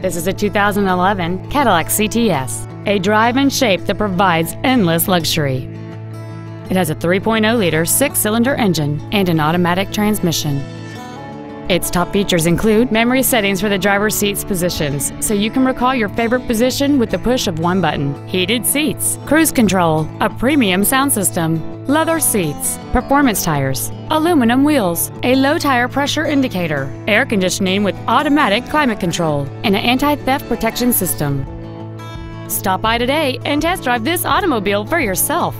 This is a 2011 Cadillac CTS, a drive and shape that provides endless luxury. It has a 3.0-liter six-cylinder engine and an automatic transmission. Its top features include memory settings for the driver's seat's positions, so you can recall your favorite position with the push of one button, heated seats, cruise control, a premium sound system, leather seats, performance tires, aluminum wheels, a low tire pressure indicator, air conditioning with automatic climate control, and an anti-theft protection system. Stop by today and test drive this automobile for yourself.